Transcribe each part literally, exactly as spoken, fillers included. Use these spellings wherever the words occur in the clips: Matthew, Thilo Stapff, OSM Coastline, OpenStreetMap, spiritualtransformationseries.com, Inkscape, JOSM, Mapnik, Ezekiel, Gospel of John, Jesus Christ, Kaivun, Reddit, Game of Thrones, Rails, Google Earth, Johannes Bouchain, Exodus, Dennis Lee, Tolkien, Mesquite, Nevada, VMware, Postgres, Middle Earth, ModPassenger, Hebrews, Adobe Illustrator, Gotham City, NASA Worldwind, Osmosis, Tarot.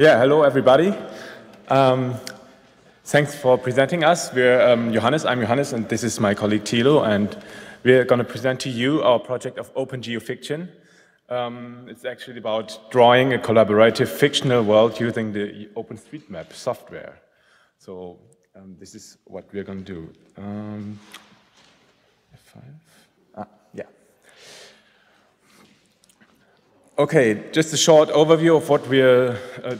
Yeah, hello everybody. Um, thanks for presenting us. We're um, Johannes, I'm Johannes, and this is my colleague Thilo, and we're going to present to you our project of Open Geofiction. Um, it's actually about drawing a collaborative fictional world using the OpenStreetMap software. So um, this is what we're going to do. Um, F five. Ah, yeah. Okay, just a short overview of what we're uh,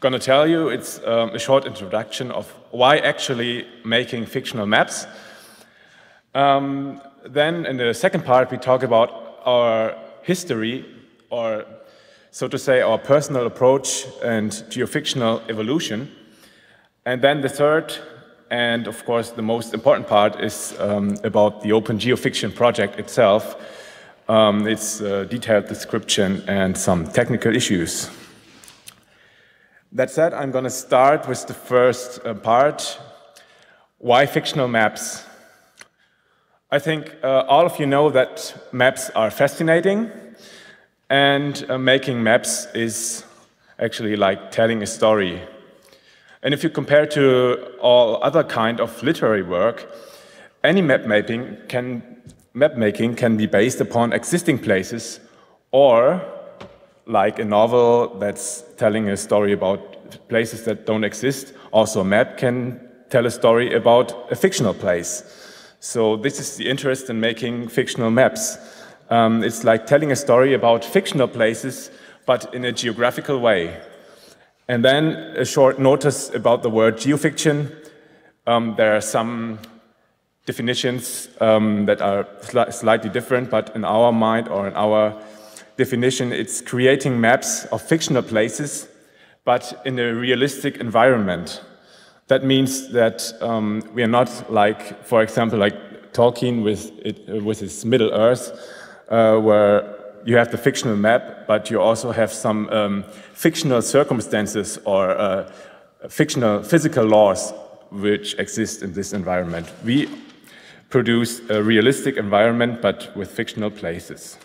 going to tell you. It's um, a short introduction of why actually making fictional maps. Um, then in the second part, we talk about our history, or so to say, our personal approach and geofictional evolution. And then the third, and of course the most important part, is um, about the Open Geofiction project itself. Um, it's a detailed description and some technical issues. That said, I'm going to start with the first uh, part, why fictional maps? I think uh, all of you know that maps are fascinating, and uh, making maps is actually like telling a story. And if you compare to all other kind of literary work, any map mapping can Map making can be based upon existing places, or like a novel that's telling a story about places that don't exist, also a map can tell a story about a fictional place. So this is the interest in making fictional maps. Um, it's like telling a story about fictional places, but in a geographical way. And then a short notice about the word geofiction. Um, there are some definitions um, that are sli slightly different, but in our mind or in our definition, it's creating maps of fictional places, but in a realistic environment. That means that um, we are not like, for example, like Tolkien with, it, with his Middle Earth, uh, where you have the fictional map, but you also have some um, fictional circumstances or uh, fictional physical laws which exist in this environment. We produce a realistic environment, but with fictional places.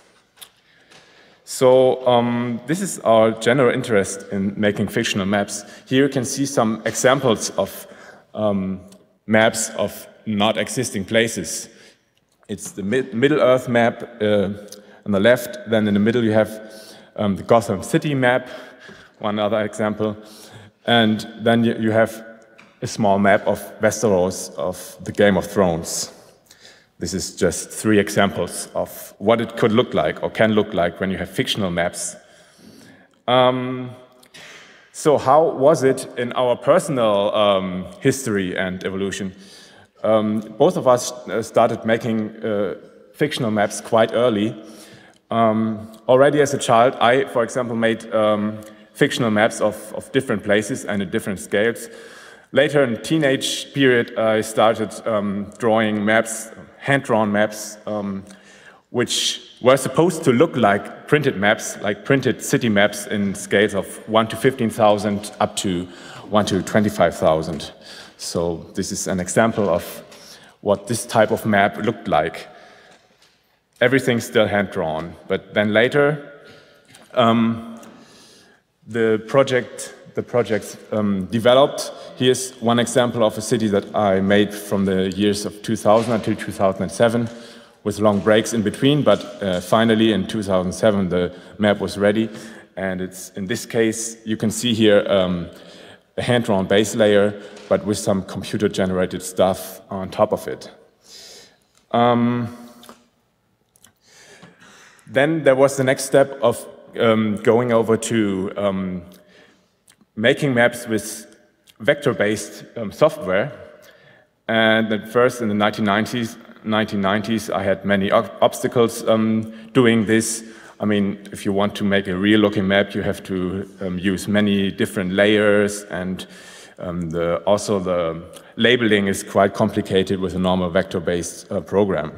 So um, this is our general interest in making fictional maps. Here you can see some examples of um, maps of not existing places. It's the mid Middle Earth map uh, on the left, then in the middle you have um, the Gotham City map, one other example, and then you, you have a small map of Westeros of the Game of Thrones. This is just three examples of what it could look like or can look like when you have fictional maps. Um, so how was it in our personal um, history and evolution? Um, both of us started making uh, fictional maps quite early. Um, already as a child, I, for example, made um, fictional maps of, of different places and at different scales. Later in the teenage period, I started um, drawing maps, hand-drawn maps, um, which were supposed to look like printed maps, like printed city maps in scales of one to fifteen thousand up to one to twenty-five thousand. So this is an example of what this type of map looked like. Everything's still hand-drawn, but then later, um, the project the projects um, developed. Here's one example of a city that I made from the years of two thousand until two thousand seven, with long breaks in between, but uh, finally in two thousand seven the map was ready, and it's, in this case, you can see here um, a hand-drawn base layer, but with some computer-generated stuff on top of it. Um, then there was the next step of um, going over to um, making maps with vector-based um, software. And at first, in the nineteen nineties, nineteen nineties I had many obstacles um, doing this. I mean, if you want to make a real-looking map, you have to um, use many different layers, and um, the, also the labeling is quite complicated with a normal vector-based uh, program.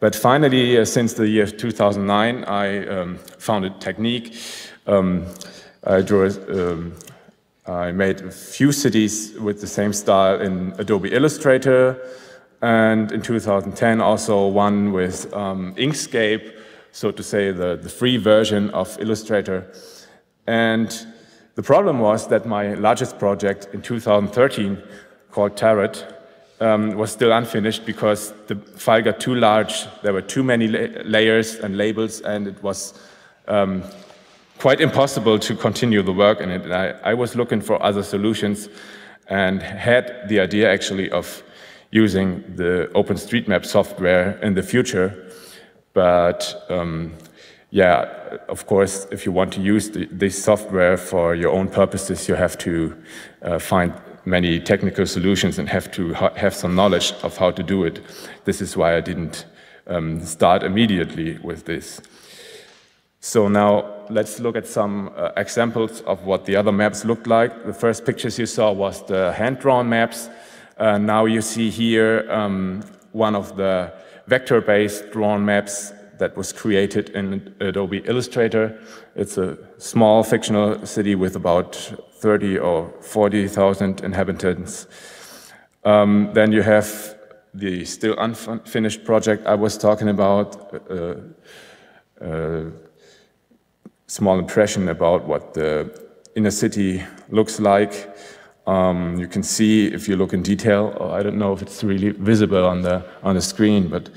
But finally, uh, since the year two thousand nine, I um, found a technique. Um, I drew a, um, I made a few cities with the same style in Adobe Illustrator, and in two thousand ten also one with um, Inkscape, so to say the, the free version of Illustrator. And The problem was that my largest project in two thousand thirteen, called Tarot, um, was still unfinished because the file got too large. There were too many la layers and labels, and it was um, quite impossible to continue the work in it. And I, I was looking for other solutions and had the idea, actually, of using the OpenStreetMap software in the future. But um, yeah, of course, if you want to use the, this software for your own purposes, you have to uh, find many technical solutions and have to ha have some knowledge of how to do it. This is why I didn't um, start immediately with this. So now let's look at some uh, examples of what the other maps looked like. The first pictures you saw was the hand-drawn maps. Uh, now you see here um, one of the vector-based drawn maps that was created in Adobe Illustrator. It's a small fictional city with about thirty or forty thousand inhabitants. Um, then you have the still unfinished project I was talking about, a uh, uh, small impression about what the inner city looks like. Um, you can see, if you look in detail, or I don't know if it's really visible on the, on the screen, but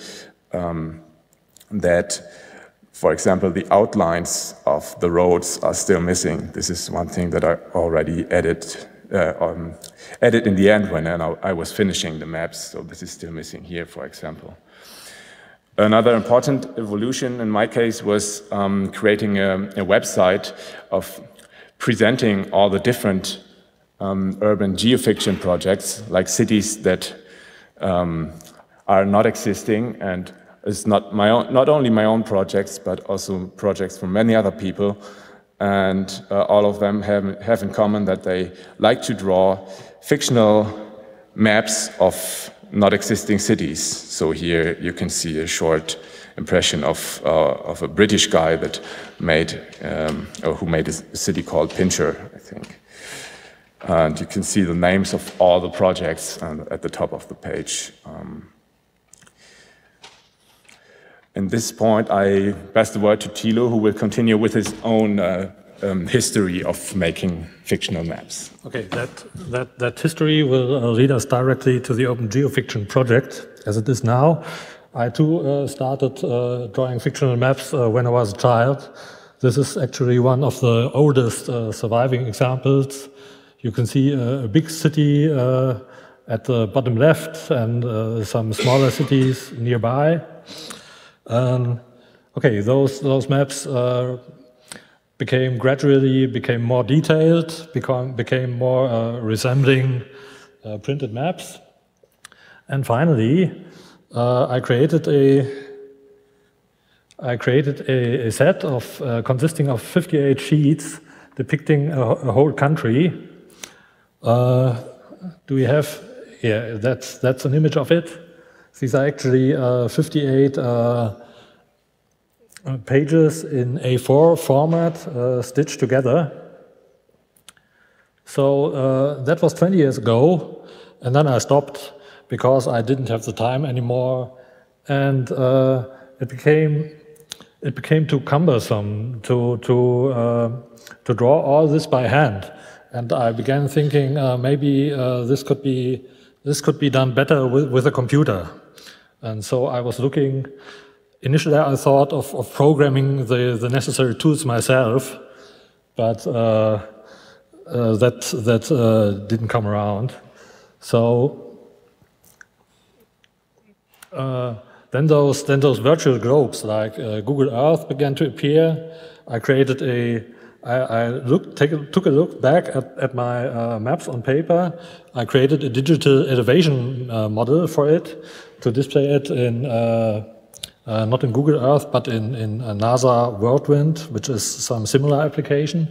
um, that, for example, the outlines of the roads are still missing. This is one thing that I already added, uh, um, added in the end when I, I was finishing the maps, so this is still missing here, for example. Another important evolution in my case was um, creating a, a website of presenting all the different Um, urban geofiction projects, like cities that um, are not existing, and it's not my own, not only my own projects, but also projects from many other people, and uh, all of them have, have in common that they like to draw fictional maps of not existing cities. So here you can see a short impression of, uh, of a British guy that made, um, or who made a city called Pinscher, I think. And you can see the names of all the projects at the top of the page. Um, at this point, I pass the word to Thilo, who will continue with his own uh, um, history of making fictional maps. Okay, that, that, that history will uh, lead us directly to the Open Geofiction project, as it is now. I, too, uh, started uh, drawing fictional maps uh, when I was a child. This is actually one of the oldest uh, surviving examples. You can see a big city uh, at the bottom left and uh, some smaller cities nearby. Um, okay, those those maps uh, became gradually became more detailed, become became more uh, resembling uh, printed maps, and finally, uh, I created a I created a, a set of uh, consisting of fifty-eight sheets depicting a, a whole country. Uh, do we have? Yeah, that's that's an image of it. These are actually uh, fifty-eight uh, pages in A four format uh, stitched together. So uh, that was twenty years ago, and then I stopped because I didn't have the time anymore, and uh, it became it became too cumbersome to to uh, to draw all this by hand. And I began thinking uh, maybe uh, this could be this could be done better with, with a computer. And so I was looking. Initially, I thought of, of programming the, the necessary tools myself, but uh, uh, that that uh, didn't come around. So uh, then those then those virtual globes like uh, Google Earth began to appear. I created a I, I looked, take a, took a look back at, at my uh, maps on paper. I created a digital elevation uh, model for it to display it in uh, uh, not in Google Earth, but in, in uh, NASA Worldwind, which is some similar application.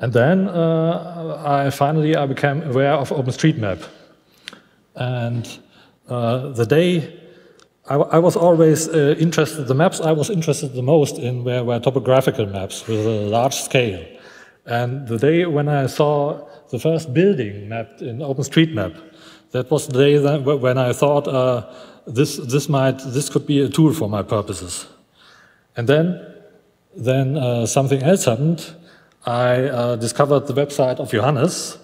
And then uh, I finally I became aware of OpenStreetMap, and uh, the day. I was always uh, interested, the maps I was interested the most in were, were topographical maps with a large scale. And the day when I saw the first building mapped in OpenStreetMap, that was the day that, when I thought uh, this, this, might, this could be a tool for my purposes. And then Then uh, something else happened. I uh, discovered the website of Johannes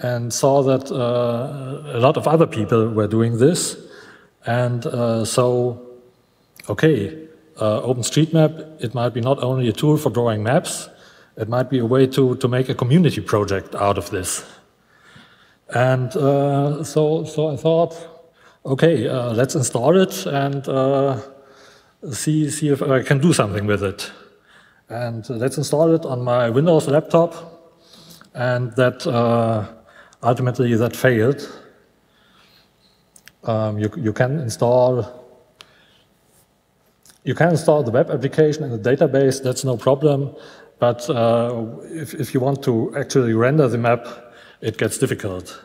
and saw that uh, a lot of other people were doing this. And uh, so, okay, uh, OpenStreetMap, it might be not only a tool for drawing maps, it might be a way to, to make a community project out of this. And uh, so, so I thought, okay, uh, let's install it and uh, see, see if I can do something with it. And let's install it on my Windows laptop, and that uh, ultimately that failed. Um, you, you can install you can install the web application in the database. That's no problem. But uh, if, if you want to actually render the map, it gets difficult.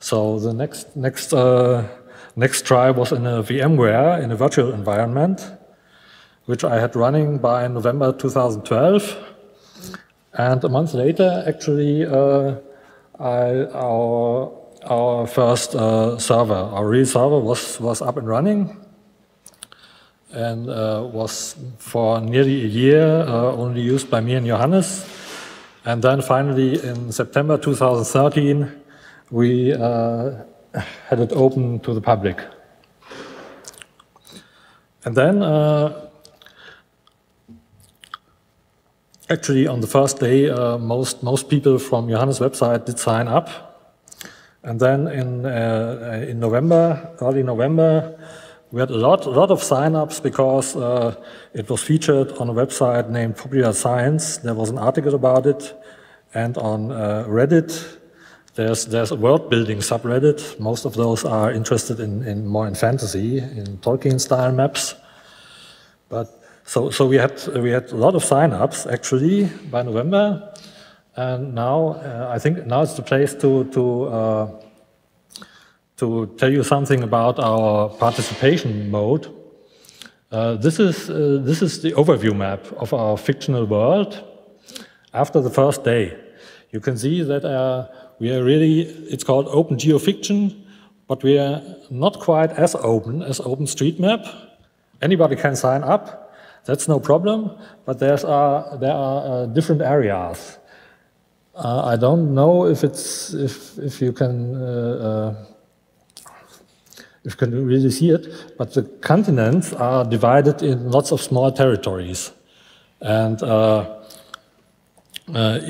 So the next next uh, next try was in a VMware, in a virtual environment, which I had running by November two thousand twelve. And a month later, actually, uh, I, our, our first uh, server, our real server, was, was up and running, and uh, was for nearly a year uh, only used by me and Johannes. And then finally, in September two thousand thirteen, we uh, had it open to the public. And then, uh, actually, on the first day, uh, most most people from Johannes' website did sign up, and then in uh, in November, early November, we had a lot a lot of sign-ups because uh, it was featured on a website named Popular Science. There was an article about it, and on uh, Reddit, there's there's a world-building subreddit. Most of those are interested in in more in fantasy, in Tolkien-style maps, but. So, so we had we had a lot of sign-ups actually by November, and now uh, I think now it's the place to to uh, to tell you something about our participation mode. Uh, this is uh, this is the overview map of our fictional world after the first day. You can see that uh, we are really, it's called Open Geofiction, but we are not quite as open as OpenStreetMap. Anybody can sign up. That's no problem, but there's, uh, there are uh, different areas. Uh, I don't know if it's if if you can uh, uh, if you can really see it, but the continents are divided in lots of small territories, and uh, uh,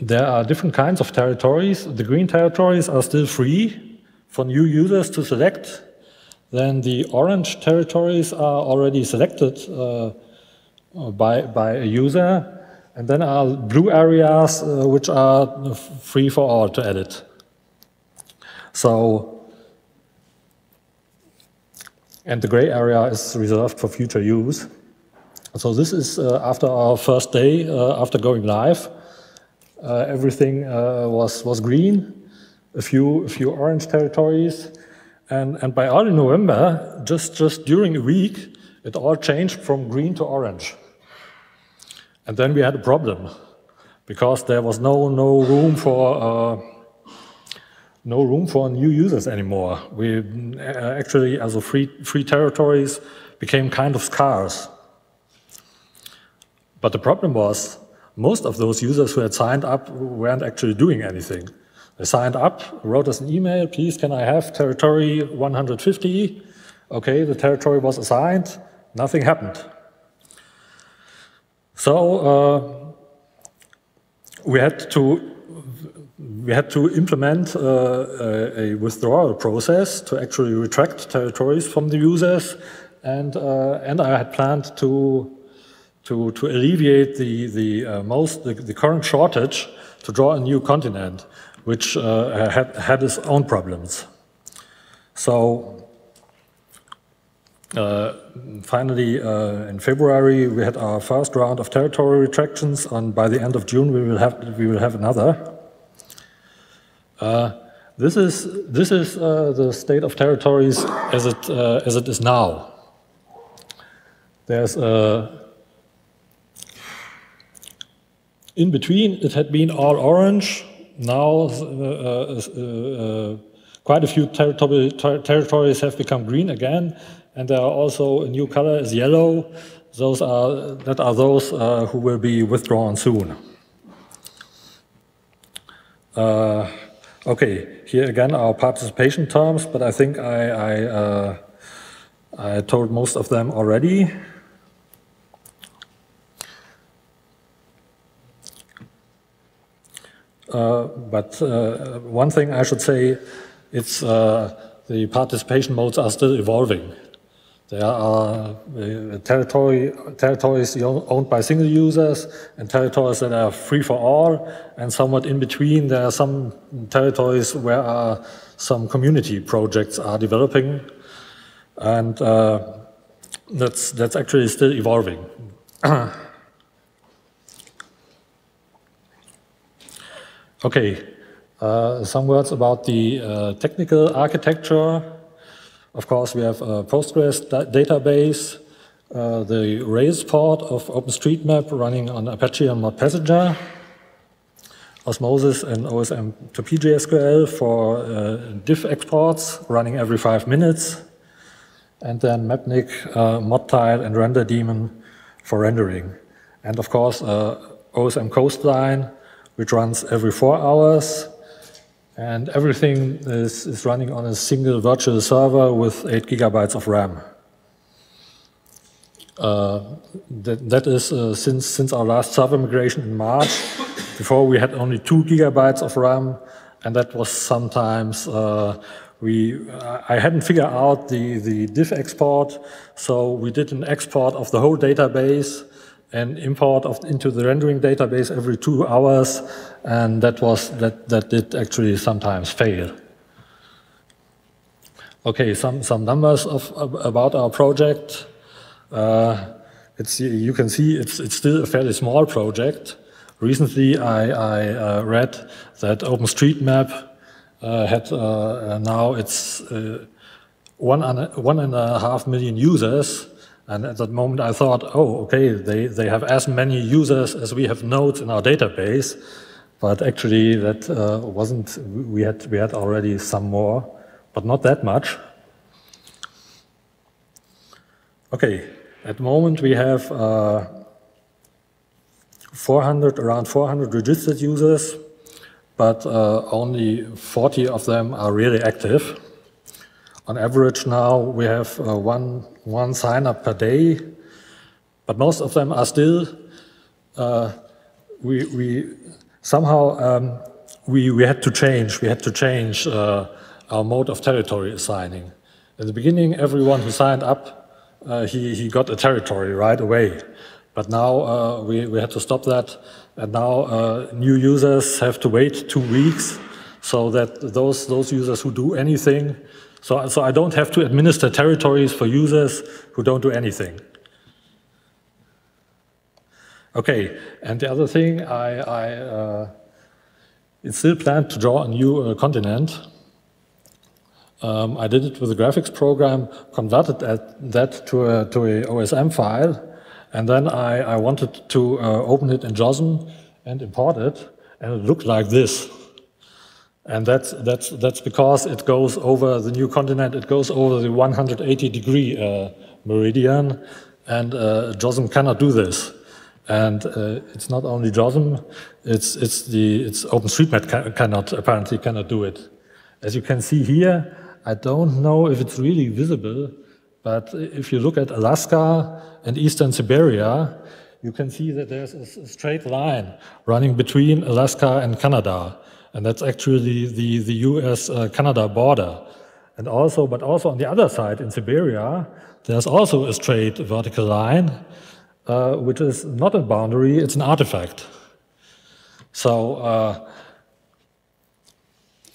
there are different kinds of territories. The green territories are still free for new users to select. Then the orange territories are already selected. Uh, By, by a user, and then our blue areas uh, which are free for all to edit. So, and the gray area is reserved for future use. So this is uh, after our first day, uh, after going live, uh, everything uh, was was green, a few a few orange territories, and and by early November, just just during a week, it all changed from green to orange. And then we had a problem because there was no no room for uh, no room for new users anymore. We actually, as a free free territories, became kind of scarce. But the problem was most of those users who had signed up weren't actually doing anything. They signed up, wrote us an email, please can I have territory one hundred fifty? Okay, the territory was assigned, nothing happened. So uh, we had to we had to implement uh, a, a withdrawal process to actually retract territories from the users, and uh, and I had planned to to to alleviate the the uh, most the, the current shortage to draw a new continent, which uh, had had its own problems. So. Uh, finally, uh, in February, we had our first round of territory retractions, and by the end of June, we will have we will have another. Uh, this is this is uh, the state of territories as it uh, as it is now. There's uh, in between, it had been all orange. Now. Uh, uh, uh, Quite a few territory, ter territories have become green again, and there are also a new color is yellow. Those are, that are those uh, who will be withdrawn soon. Uh, okay, here again are participation terms, but I think I, I, uh, I told most of them already. Uh, but uh, one thing I should say, it's uh, the participation modes are still evolving. There are uh, territory, territories owned by single users and territories that are free for all, and somewhat in between there are some territories where uh, some community projects are developing, and uh, that's, that's actually still evolving. Okay, uh, some words about the uh, technical architecture. Of course, we have a Postgres da database, uh, the Rails port of OpenStreetMap running on Apache and ModPassenger, Osmosis and O S M to P J S Q L for uh, diff exports running every five minutes, and then Mapnik, uh, ModTile, and RenderDaemon for rendering. And of course, uh, O S M Coastline, which runs every four hours. And everything is, is running on a single virtual server with eight gigabytes of RAM. Uh, that, that is uh, since, since our last server migration in March. Before we had only two gigabytes of RAM, and that was sometimes uh, we. I hadn't figured out the the diff export, so we did an export of the whole database and import of, into the rendering database every two hours, and that was that that did actually sometimes fail. Okay, some some numbers of about our project. Uh, it's you can see it's it's still a fairly small project. Recently, I, I uh, read that OpenStreetMap uh, had uh, now it's uh, one one and a half million users. And at that moment I thought, oh, okay, they, they have as many users as we have nodes in our database, but actually that uh, wasn't, we had, we had already some more, but not that much. Okay, at the moment we have uh, four hundred, around four hundred registered users, but uh, only forty of them are really active. On average now we have uh, one, one sign-up per day, but most of them are still, uh, we, we somehow, um, we, we had to change, we had to change uh, our mode of territory assigning. In the beginning, everyone who signed up, uh, he, he got a territory right away. But now uh, we, we had to stop that, and now uh, new users have to wait two weeks so that those, those users who do anything, So, so I don't have to administer territories for users who don't do anything. Okay, and the other thing, I, I uh, it's still planned to draw a new uh, continent. Um, I did it with a graphics program, converted at that to a, to a O S M file, and then I, I wanted to uh, open it in J O S M and import it, and it looked like this. And that's, that's, that's because it goes over the new continent, it goes over the one hundred eighty degree uh, meridian, and uh, J O S M cannot do this. And uh, it's not only J O S M, it's, it's, the, it's OpenStreetMap ca cannot, apparently cannot do it. As you can see here, I don't know if it's really visible, but if you look at Alaska and eastern Siberia, you can see that there's a straight line running between Alaska and Canada. And that's actually the, the U S Canada border. And also, but also on the other side in Siberia, there's also a straight vertical line, uh, which is not a boundary, it's an artifact. So uh,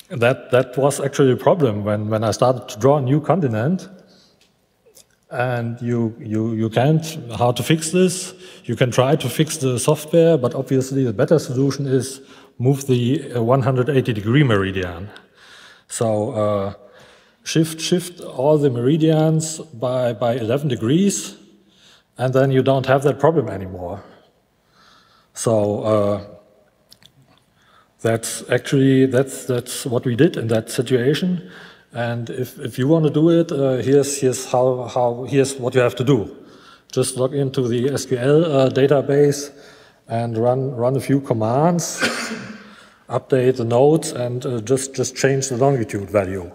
that, that was actually a problem when, when I started to draw a new continent. And you, you, you can't, how to fix this? You can try to fix the software, but obviously the better solution is move the one hundred eighty degree meridian. So uh, shift shift all the meridians by, by eleven degrees, and then you don't have that problem anymore. So uh, that's actually, that's, that's what we did in that situation. And if, if you want to do it, uh, here's, here's, how, how, here's what you have to do. just log into the S Q L uh, database and run run a few commands, update the nodes, and uh, just just change the longitude value.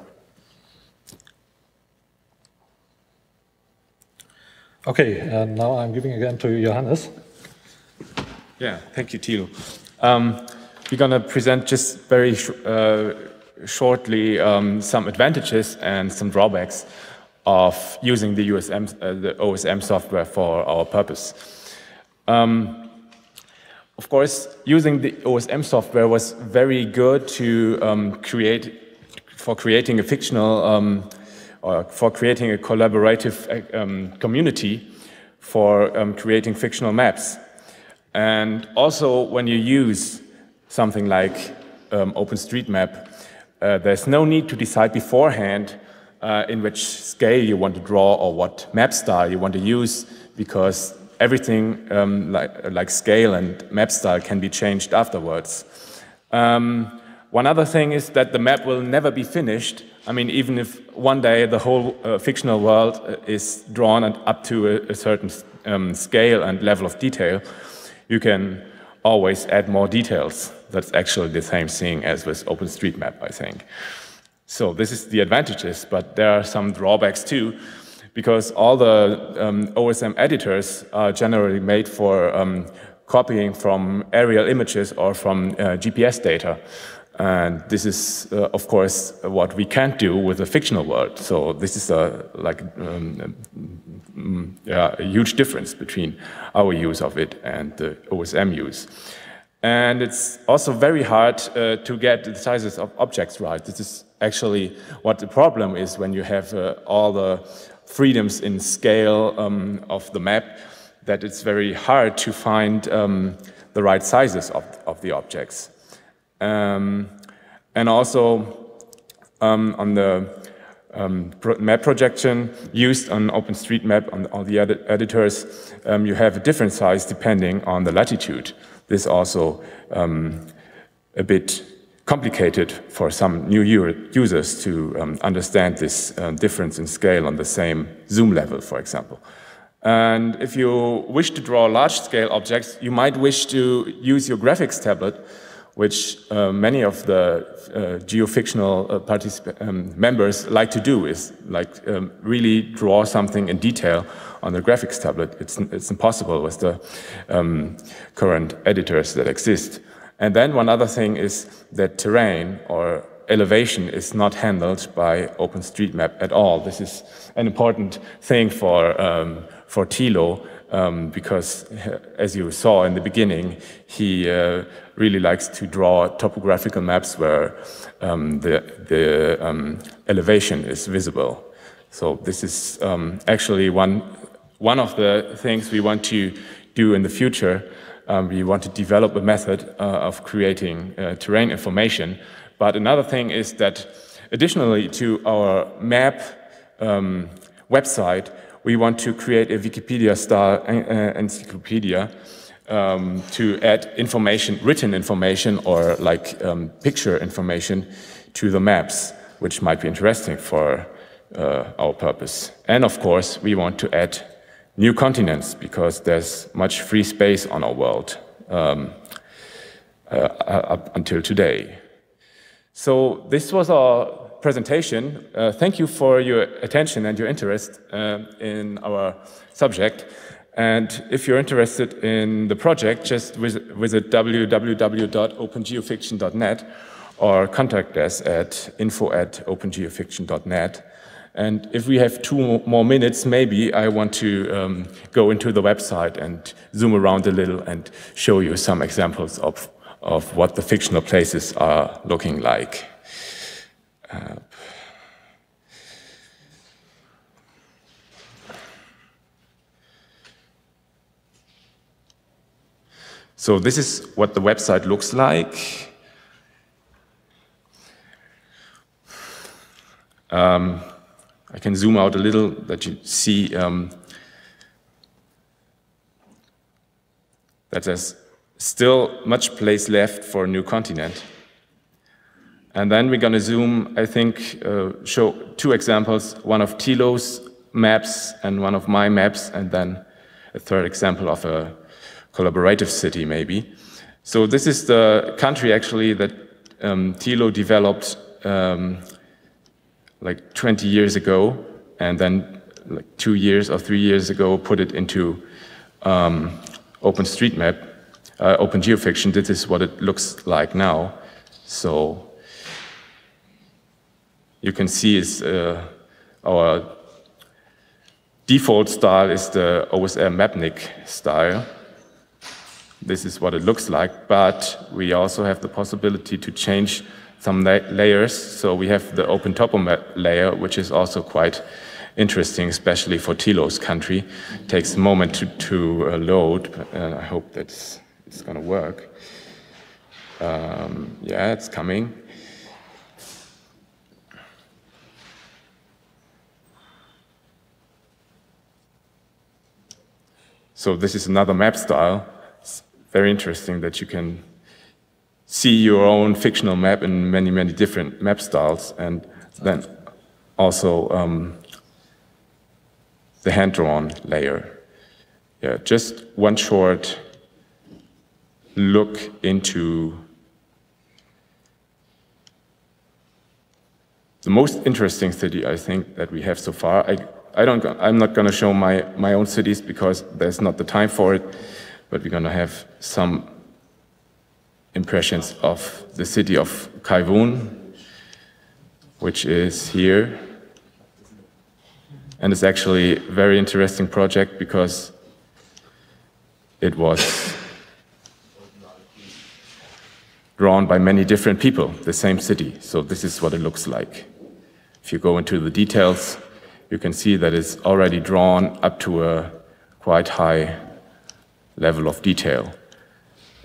Okay, and now I'm giving again to Johannes. Yeah, thank you, Thilo. Um, we're going to present just very sh uh, shortly um, some advantages and some drawbacks of using the, U S M, uh, the O S M software for our purpose. Um, of course, using the O S M software was very good to um, create for creating a fictional um, or for creating a collaborative um, community for um, creating fictional maps. And also, when you use something like um, OpenStreetMap, uh, there's no need to decide beforehand uh, in which scale you want to draw or what map style you want to use, because everything um, like, like scale and map style can be changed afterwards. Um, one other thing is that the map will never be finished. I mean, even if one day the whole uh, fictional world uh, is drawn and up to a, a certain um, scale and level of detail, you can always add more details. That's actually the same thing as with OpenStreetMap, I think. So this is the advantages, but there are some drawbacks too, because all the um, O S M editors are generally made for um, copying from aerial images or from uh, G P S data. And this is, uh, of course, what we can't do with a fictional world. So this is a, like, um, yeah, a huge difference between our use of it and the O S M use. And it's also very hard uh, to get the sizes of objects right. This is actually what the problem is when you have uh, all the freedoms in scale um, of the map, that it's very hard to find um, the right sizes of, of the objects. Um, and also um, on the um, pro map projection used on OpenStreetMap on, on the edit editors, um, you have a different size depending on the latitude. This is also um, a bit complicated for some new users to um, understand this uh, difference in scale on the same zoom level, for example. And if you wish to draw large-scale objects, you might wish to use your graphics tablet, which uh, many of the uh, geofictional uh, particip um, members like to do, is like um, really draw something in detail on the graphics tablet. It's, it's impossible with the um, current editors that exist. And then one other thing is that terrain or elevation is not handled by OpenStreetMap at all. This is an important thing for, um, for Thilo, Um, because, as you saw in the beginning, he uh, really likes to draw topographical maps where um, the, the um, elevation is visible. So this is um, actually one, one of the things we want to do in the future. Um, we want to develop a method uh, of creating uh, terrain information. But another thing is that, additionally to our map um, website, we want to create a Wikipedia-style encyclopedia um, to add information, written information, or like um, picture information to the maps, which might be interesting for uh, our purpose. And of course, we want to add new continents because there's much free space on our world um, uh, up until today. So this was our presentation. Uh, thank you for your attention and your interest uh, in our subject. And if you're interested in the project, just visit, visit w w w dot open geofiction dot net or contact us at info at open geofiction dot net. And if we have two more minutes, maybe I want to um, go into the website and zoom around a little and show you some examples of, of what the fictional places are looking like. Uh, so this is what the website looks like. Um, I can zoom out a little that you see um, that there's still much place left for a new continent. And then we're going to zoom, I think, uh, show two examples, one of Thilo's maps and one of my maps, and then a third example of a collaborative city, maybe. So this is the country, actually, that um, Thilo developed um, like twenty years ago, and then like two years or three years ago put it into um, OpenStreetMap, uh, Open Geofiction. This is what it looks like now. So you can see is uh, our default style is the O S M Mapnik style. This is what it looks like, but we also have the possibility to change some la layers. So we have the open topo map layer, which is also quite interesting, especially for Thilo's country. It takes a moment to, to uh, load, and I hope that's it's going to work. Um, yeah, it's coming. So this is another map style. It's very interesting that you can see your own fictional map in many, many different map styles, and then also um, the hand-drawn layer. Yeah, just one short look into the most interesting city, I think, that we have so far. I, I don't, I'm not going to show my, my own cities because there's not the time for it, but we're going to have some impressions of the city of Kaivun, which is here. And it's actually a very interesting project because it was drawn by many different people, the same city. So this is what it looks like. If you go into the details, you can see that it's already drawn up to a quite high level of detail.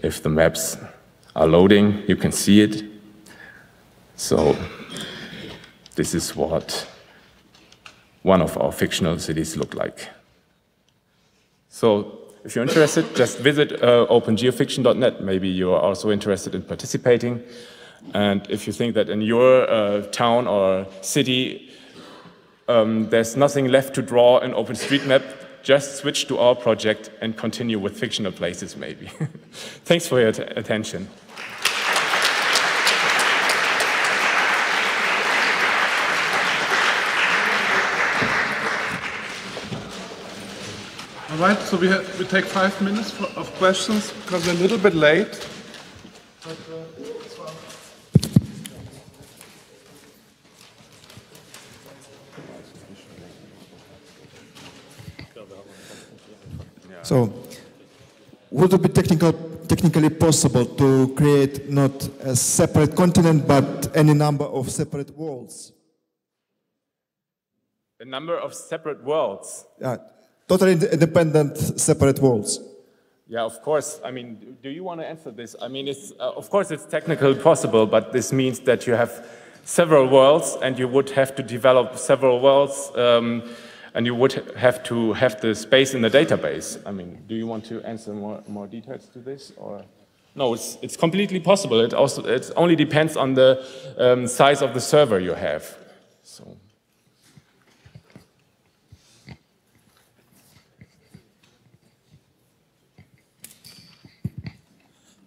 If the maps are loading, you can see it. So this is what one of our fictional cities look like. So if you're interested, just visit uh, open geofiction dot net. Maybe you are also interested in participating. And if you think that in your uh, town or city um, there's nothing left to draw in OpenStreetMap, just switch to our project and continue with fictional places, maybe. Thanks for your attention. All right, so we, have, we take five minutes for, of questions because we're a little bit late. But, uh, So, would it be technical, technically possible to create not a separate continent, but any number of separate worlds? A number of separate worlds? Yeah, totally independent separate worlds. Yeah, of course. I mean, do you want to answer this? I mean, it's, uh, of course it's technically possible, but this means that you have several worlds and you would have to develop several worlds. Um, And you would have to have the space in the database. I mean, do you want to answer more, more details to this, or? No, it's, it's completely possible. It also it only depends on the um, size of the server you have. So.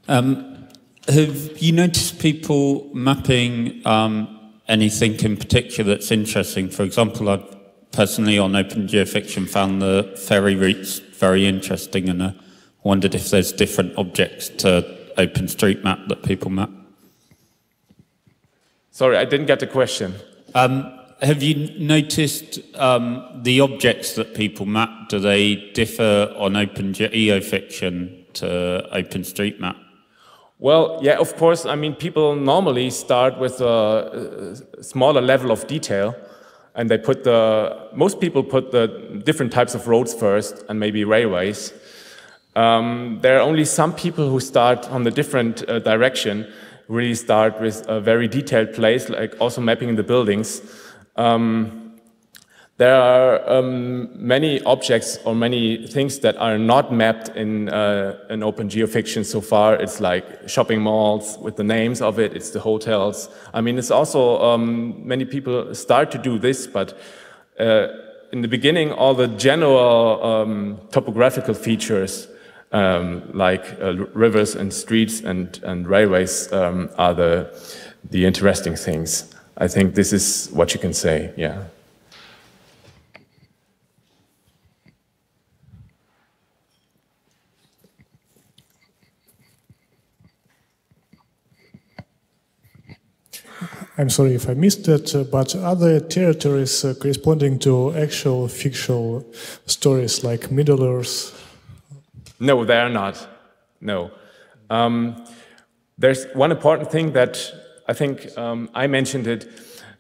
Um, have you noticed people mapping um, anything in particular that's interesting? For example, I've personally on Open Geofiction found the ferry routes very interesting, and I wondered if there's different objects to OpenStreetMap that people map. Sorry, I didn't get the question. Um, have you noticed um, the objects that people map, do they differ on Open Geofiction to OpenStreetMap? Well, yeah, of course. I mean, people normally start with a, a smaller level of detail. And they put the, most people put the different types of roads first, and maybe railways. Um, there are only some people who start on the different uh, direction, really start with a very detailed place, like also mapping the buildings. Um, there are um, many objects or many things that are not mapped in, uh, in Open Geofiction so far. It's like shopping malls with the names of it, it's the hotels. I mean, it's also, um, many people start to do this, but uh, in the beginning, all the general um, topographical features um, like uh, rivers and streets and, and railways um, are the, the interesting things. I think this is what you can say, yeah. I'm sorry if I missed that, but are there territories uh, corresponding to actual fictional stories like Middle Earth? No, they are not. No. Um, there's one important thing that I think um, I mentioned it,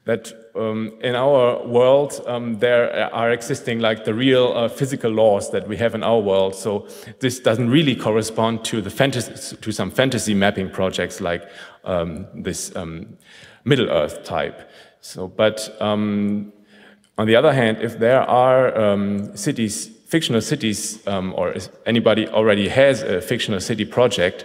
that um, in our world um, there are existing like the real uh, physical laws that we have in our world. So this doesn't really correspond to the fantasy, to some fantasy mapping projects like um, this. Um, Middle Earth type. So, but um, on the other hand, if there are um, cities, fictional cities, um, or if anybody already has a fictional city project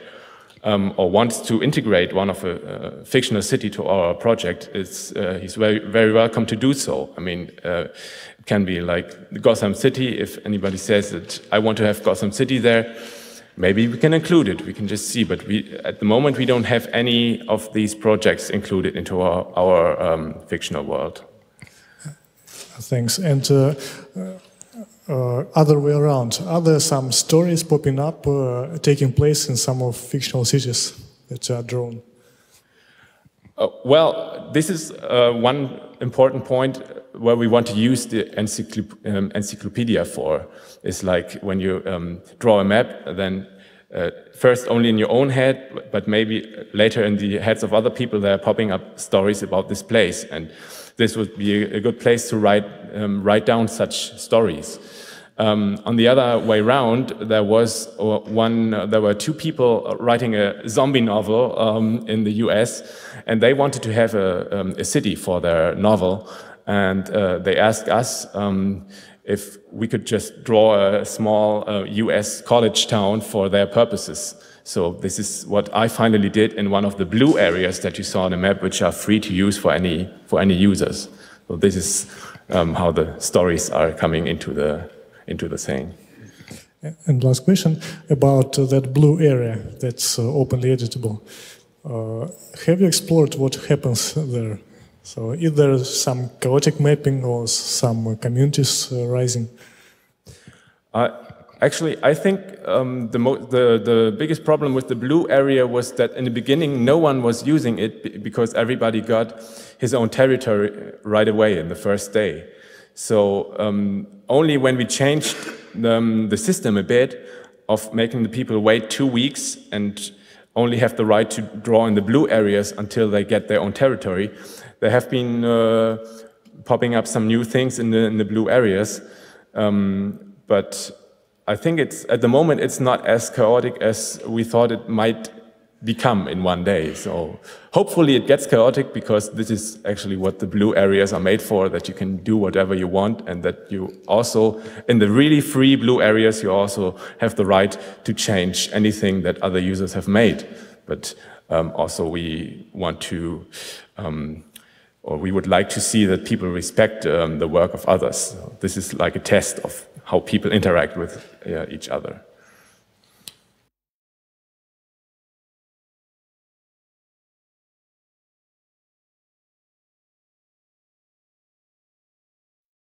um, or wants to integrate one of a, a fictional city to our project, it's, uh, he's very, very welcome to do so. I mean, uh, it can be like Gotham City. If anybody says that I want to have Gotham City there, maybe we can include it, we can just see, but we, at the moment we don't have any of these projects included into our, our um, fictional world. Thanks. And uh, uh, other way around, are there some stories popping up, uh, taking place in some of fictional cities that are drawn? Uh, well, this is uh, one important point where we want to use the encyclop- um, encyclopedia for. It's like when you um, draw a map, then uh, first only in your own head, but maybe later in the heads of other people that are popping up stories about this place. And this would be a good place to write, um, write down such stories. Um, on the other way round, there was one. Uh, there were two people writing a zombie novel um, in the U S, and they wanted to have a, um, a city for their novel, and uh, they asked us um, if we could just draw a small uh, U S college town for their purposes. So this is what I finally did in one of the blue areas that you saw on the map, which are free to use for any for any users. So this is um, how the stories are coming into the. into the thing. And last question about uh, that blue area that's uh, openly editable. Uh, have you explored what happens there? So is there some chaotic mapping or some communities uh, rising? Uh, actually, I think um, the, mo the, the biggest problem with the blue area was that in the beginning no one was using it because everybody got his own territory right away in the first day. So um, only when we changed um, the system a bit of making the people wait two weeks and only have the right to draw in the blue areas until they get their own territory, there have been uh, popping up some new things in the, in the blue areas. Um, but I think it's, at the moment it's not as chaotic as we thought it might become in one day. So hopefully it gets chaotic because this is actually what the blue areas are made for, that you can do whatever you want and that you also, in the really free blue areas, you also have the right to change anything that other users have made. But um, also we want to, um, or we would like to see that people respect um, the work of others. So this is like a test of how people interact with uh, each other.